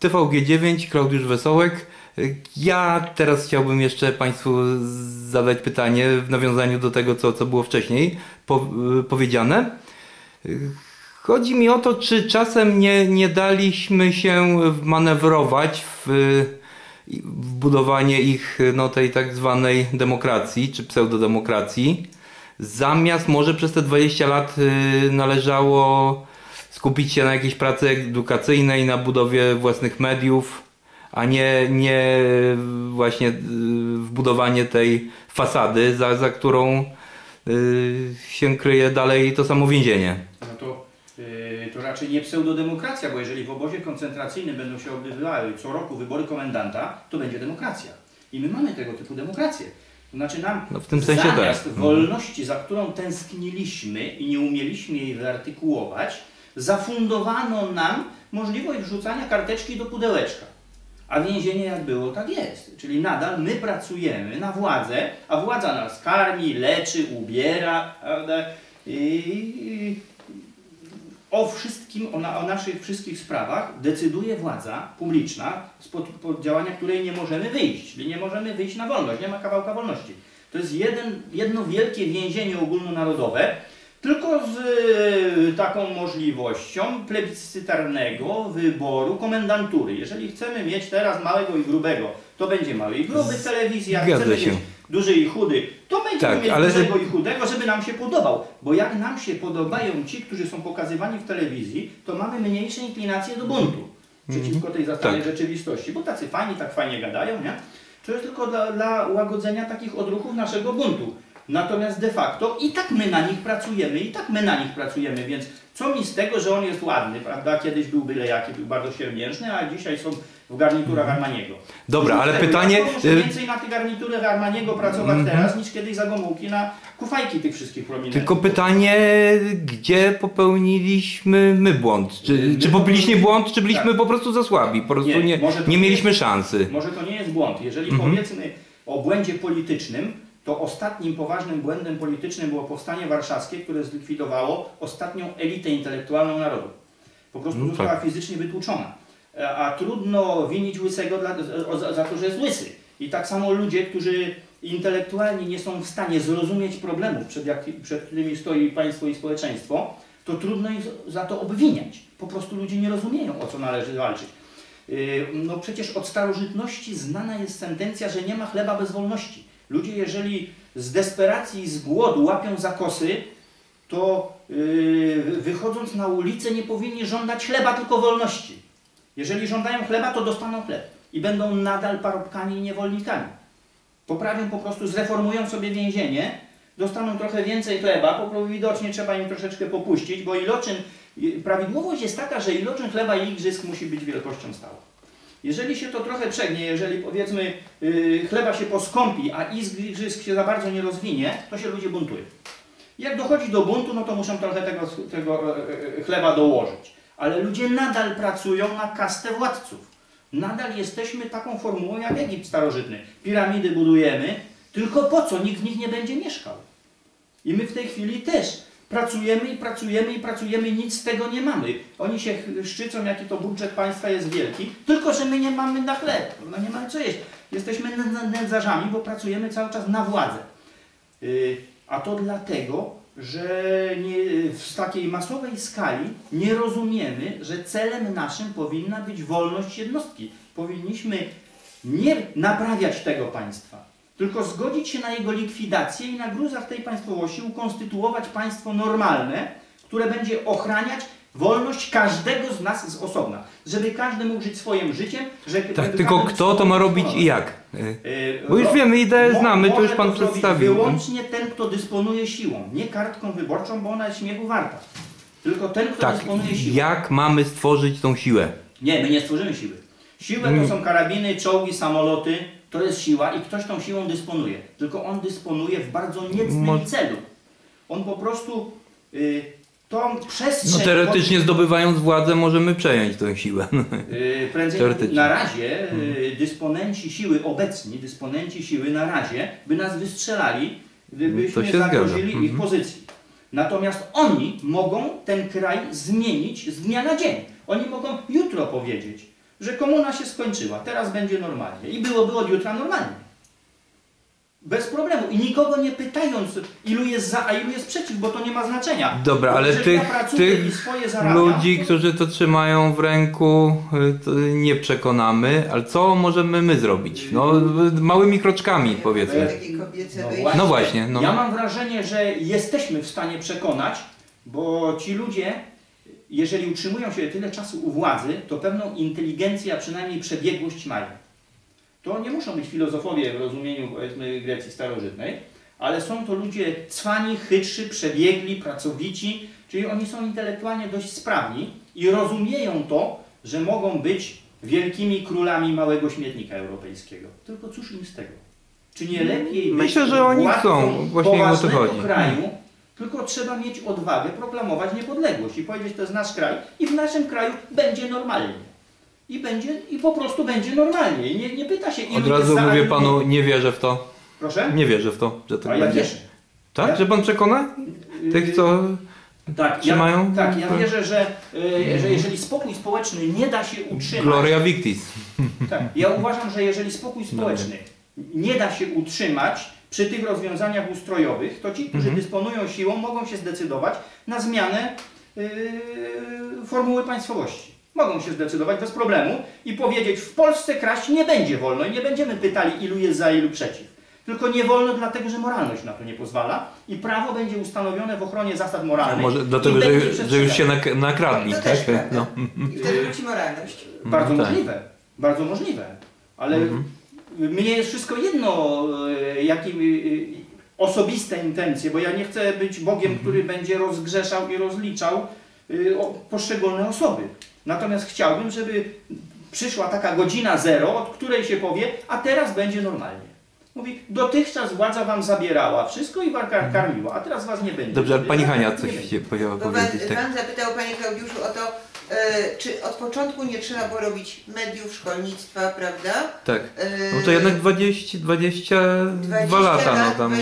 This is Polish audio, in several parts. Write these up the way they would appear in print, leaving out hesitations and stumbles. TVG-9, Klaudiusz Wesołek. Ja teraz chciałbym jeszcze Państwu zadać pytanie w nawiązaniu do tego, co było wcześniej powiedziane. Chodzi mi o to, czy czasem nie daliśmy się manewrować w budowanie ich, no, tej tak zwanej demokracji czy pseudodemokracji. Zamiast może przez te 20 lat należało skupić się na jakiejś pracy edukacyjnej, na budowie własnych mediów, a nie właśnie wbudowanie tej fasady, za którą się kryje dalej to samo więzienie. To raczej nie pseudodemokracja, bo jeżeli w obozie koncentracyjnym będą się odbywały co roku wybory komendanta, to będzie demokracja. I my mamy tego typu demokrację. To znaczy nam no w tym sensie zamiast tak. Wolności, za którą tęskniliśmy i nie umieliśmy jej wyartykułować, zafundowano nam możliwość wrzucania karteczki do pudełeczka. A więzienie jak było, tak jest. Czyli nadal my pracujemy na władzę, a władza nas karmi, leczy, ubiera, prawda? O wszystkim, o naszych wszystkich sprawach decyduje władza publiczna, spod działania której nie możemy wyjść, czyli nie możemy wyjść na wolność, nie ma kawałka wolności. To jest jedno wielkie więzienie ogólnonarodowe, tylko z taką możliwością plebiscytarnego wyboru komendantury. Jeżeli chcemy mieć teraz małego i grubego, to będzie mały i gruby w telewizji, jak chcemy mieć duży i chudy, to będziemy mieć dużego i chudego, żeby nam się podobał. Bo jak nam się podobają ci, którzy są pokazywani w telewizji, to mamy mniejsze inklinacje do buntu przeciwko tej zastanej rzeczywistości. Bo tacy fajni tak fajnie gadają, nie? To jest tylko dla łagodzenia takich odruchów naszego buntu. Natomiast de facto i tak my na nich pracujemy, więc co mi z tego, że on jest ładny, prawda? Kiedyś był byle jaki, był bardzo siermiężny, a dzisiaj są w garniturach Armaniego. Dobra, ale pytanie... Ja muszę więcej na te garnitury Armaniego pracować teraz, niż kiedyś za Gomułki na kufajki tych wszystkich prominentów. Tylko pytanie, gdzie popełniliśmy my błąd? Czy popełniliśmy błąd, czy byliśmy po prostu za słabi? Po prostu nie mieliśmy szansy. Może to nie jest błąd. Jeżeli powiedzmy o błędzie politycznym, to ostatnim poważnym błędem politycznym było Powstanie Warszawskie, które zlikwidowało ostatnią elitę intelektualną narodu. Po prostu została fizycznie wytłuczona. A trudno winić łysego za to, że jest łysy. I tak samo ludzie, którzy intelektualnie nie są w stanie zrozumieć problemów, przed którymi stoi państwo i społeczeństwo, to trudno ich za to obwiniać. Po prostu ludzie nie rozumieją, o co należy walczyć. No przecież od starożytności znana jest sentencja, że nie ma chleba bez wolności. Ludzie, jeżeli z desperacji i z głodu łapią za kosy, to wychodząc na ulicę nie powinni żądać chleba, tylko wolności. Jeżeli żądają chleba, to dostaną chleb i będą nadal parobkami i niewolnikami. Poprawią po prostu, zreformują sobie więzienie, dostaną trochę więcej chleba, bo widocznie trzeba im troszeczkę popuścić, bo prawidłowość jest taka, że iloczyn chleba i igrzysk musi być wielkością stałą. Jeżeli się to trochę przegnie, jeżeli powiedzmy chleba się poskąpi, a igrzysk się za bardzo nie rozwinie, to się ludzie buntują. Jak dochodzi do buntu, no to muszą trochę tego chleba dołożyć. Ale ludzie nadal pracują na kastę władców. Nadal jesteśmy taką formułą jak Egipt starożytny. Piramidy budujemy, tylko po co? Nikt w nich nie będzie mieszkał. I my w tej chwili też pracujemy i pracujemy i pracujemy, nic z tego nie mamy. Oni się szczycą, jaki to budżet państwa jest wielki, tylko że my nie mamy na chleb, no nie mamy co jeść. Jesteśmy nędzarzami, bo pracujemy cały czas na władzę. A to dlatego, że w takiej masowej skali nie rozumiemy, że celem naszym powinna być wolność jednostki. Powinniśmy nie naprawiać tego państwa, tylko zgodzić się na jego likwidację i na gruzach tej państwowości ukonstytuować państwo normalne, które będzie ochraniać wolność każdego z nas z osobna. Żeby każdy mógł żyć swoim życiem. Tak, tylko kto to ma robić i jak? Bo już wiemy, ideę znamy, to już Pan przedstawił. Wyłącznie ten, kto dysponuje siłą, nie kartką wyborczą, bo ona jest śmiechu warta. Tylko ten, kto dysponuje siłą. Jak mamy stworzyć tą siłę? Nie, my nie stworzymy siły. Siłę to są karabiny, czołgi, samoloty. To jest siła i ktoś tą siłą dysponuje. Tylko on dysponuje w bardzo niecnym celu. On po prostu tą przestrzeń... No teoretycznie zdobywając władzę możemy przejąć tę siłę. Prędzej na razie dysponenci siły obecni, by nas wystrzelali, gdybyśmy zagrozili ich pozycji. Natomiast oni mogą ten kraj zmienić z dnia na dzień. Oni mogą jutro powiedzieć, że komuna się skończyła, teraz będzie normalnie. I byłoby od jutra normalnie. Bez problemu. I nikogo nie pytając, ilu jest za, a ilu jest przeciw, bo to nie ma znaczenia. Dobra, bo ale tych ludzi, którzy to trzymają w ręku, to nie przekonamy. Ale co możemy my zrobić? No, małymi kroczkami, powiedzmy. No właśnie. No. Ja mam wrażenie, że jesteśmy w stanie przekonać, bo ci ludzie, jeżeli utrzymują się tyle czasu u władzy, to pewną inteligencję, a przynajmniej przebiegłość mają. To nie muszą być filozofowie w rozumieniu, powiedzmy, Grecji starożytnej, ale są to ludzie cwani, chytrzy, przebiegli, pracowici, czyli oni są intelektualnie dość sprawni i rozumieją to, że mogą być wielkimi królami małego śmietnika europejskiego. Tylko cóż im z tego? Czy nie lepiej myślę, że oni są właśnie o to chodzi. Kraju, tylko trzeba mieć odwagę proklamować niepodległość i powiedzieć, to jest nasz kraj i w naszym kraju będzie normalnie. I po prostu będzie normalnie. Nie pyta się, ile. Od razu mówię panu, nie wierzę w to. Proszę? Nie wierzę w to, że tak będzie. Ja wierzę. Tak? Ja? Że pan przekona? Tych, co trzymają? Ja wierzę, że jeżeli spokój społeczny nie da się utrzymać... Gloria victis. Tak, ja uważam, że jeżeli spokój społeczny nie da się utrzymać przy tych rozwiązaniach ustrojowych, to ci, którzy dysponują siłą, mogą się zdecydować na zmianę formuły państwowości. Mogą się zdecydować bez problemu i powiedzieć, w Polsce kraść nie będzie wolno i nie będziemy pytali, ilu jest za, ilu przeciw. Tylko nie wolno dlatego, że moralność na to nie pozwala i prawo będzie ustanowione w ochronie zasad moralnych. A może dlatego, że już się nakradli. Tak? No. I wtedy wróci moralność. Bardzo możliwe. Bardzo możliwe. Ale mnie jest wszystko jedno, jakim... osobiste intencje, bo ja nie chcę być Bogiem, który będzie rozgrzeszał i rozliczał poszczególne osoby. Natomiast chciałbym, żeby przyszła taka godzina zero, od której się powie, a teraz będzie normalnie. Mówi, dotychczas władza wam zabierała wszystko i karmiła, a teraz was nie będzie. Dobrze, ale pani Hania coś się pojawia powiedzieć. Pan zapytał, panie Klaudiuszu, o to, czy od początku nie trzeba było robić mediów, szkolnictwa, prawda? Tak, no to jednak 22 lata mamy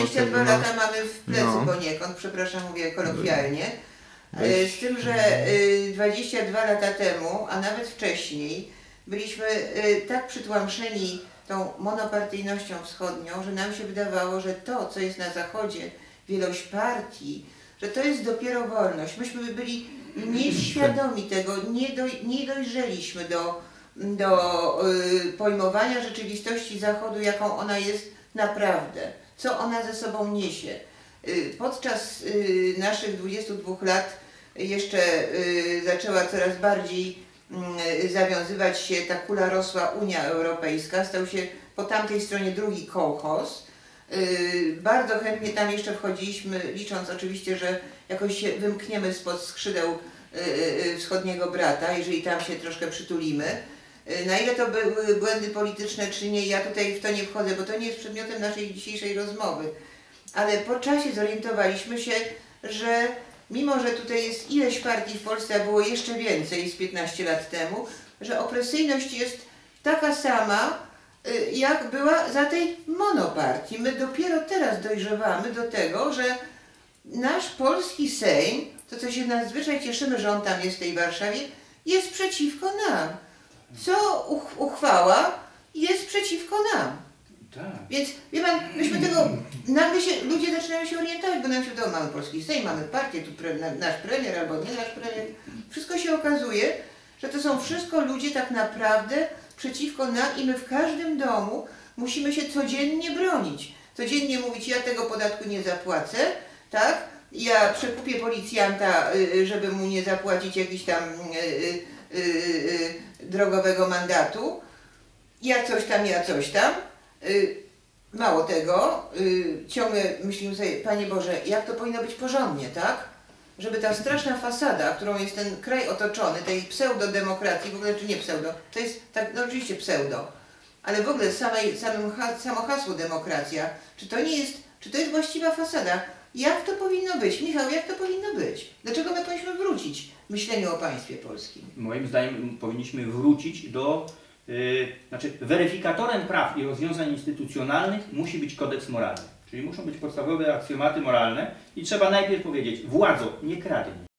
w plecu poniekąd, przepraszam, mówię kolokwialnie. Z tym, że 22 lata temu, a nawet wcześniej, byliśmy tak przytłamszeni tą monopartyjnością wschodnią, że nam się wydawało, że to, co jest na zachodzie, wielość partii, że to jest dopiero wolność. Myśmy byli nieświadomi tego, nie dojrzeliśmy do pojmowania rzeczywistości Zachodu, jaką ona jest naprawdę, co ona ze sobą niesie. Podczas naszych 22 lat jeszcze zaczęła coraz bardziej zawiązywać się ta kula rosła Unia Europejska, stał się po tamtej stronie drugi kołchoz. Bardzo chętnie tam jeszcze wchodziliśmy, licząc oczywiście, że jakoś się wymkniemy spod skrzydeł wschodniego brata, jeżeli tam się troszkę przytulimy. Na ile to były błędy polityczne czy nie, ja tutaj w to nie wchodzę, bo to nie jest przedmiotem naszej dzisiejszej rozmowy. Ale po czasie zorientowaliśmy się, że mimo, że tutaj jest ileś partii w Polsce, a było jeszcze więcej z 15 lat temu, że opresyjność jest taka sama, jak była za tej monopartii. My dopiero teraz dojrzewamy do tego, że nasz polski Sejm, to co się nadzwyczaj cieszymy, że on tam jest w tej Warszawie, jest przeciwko nam. Co uchwała jest przeciwko nam. Tak. Więc wie pan, myśmy tego, nagle się, ludzie zaczynają się orientować, bo nam się udało, mamy polski Sejm, mamy partię, tu nasz premier albo nie nasz premier. Wszystko się okazuje, że to są wszystko ludzie tak naprawdę przeciwko nam i my w każdym domu musimy się codziennie bronić. Codziennie mówić, ja tego podatku nie zapłacę, tak? Ja przekupię policjanta, żeby mu nie zapłacić jakiś tam drogowego mandatu. Ja coś tam, ja coś tam. Mało tego, ciągle myślimy sobie, Panie Boże, jak to powinno być porządnie, tak? Żeby ta straszna fasada, którą jest ten kraj otoczony, tej pseudodemokracji, w ogóle, czy nie pseudo, to jest tak, no oczywiście pseudo, ale w ogóle samo hasło demokracja, czy to jest właściwa fasada? Jak to powinno być? Michał, jak to powinno być? Dlaczego my powinniśmy wrócić w myśleniu o państwie polskim? Moim zdaniem powinniśmy wrócić do... Znaczy, weryfikatorem praw i rozwiązań instytucjonalnych musi być kodeks moralny. Czyli muszą być podstawowe aksjomaty moralne i trzeba najpierw powiedzieć, władzo, nie kradnij.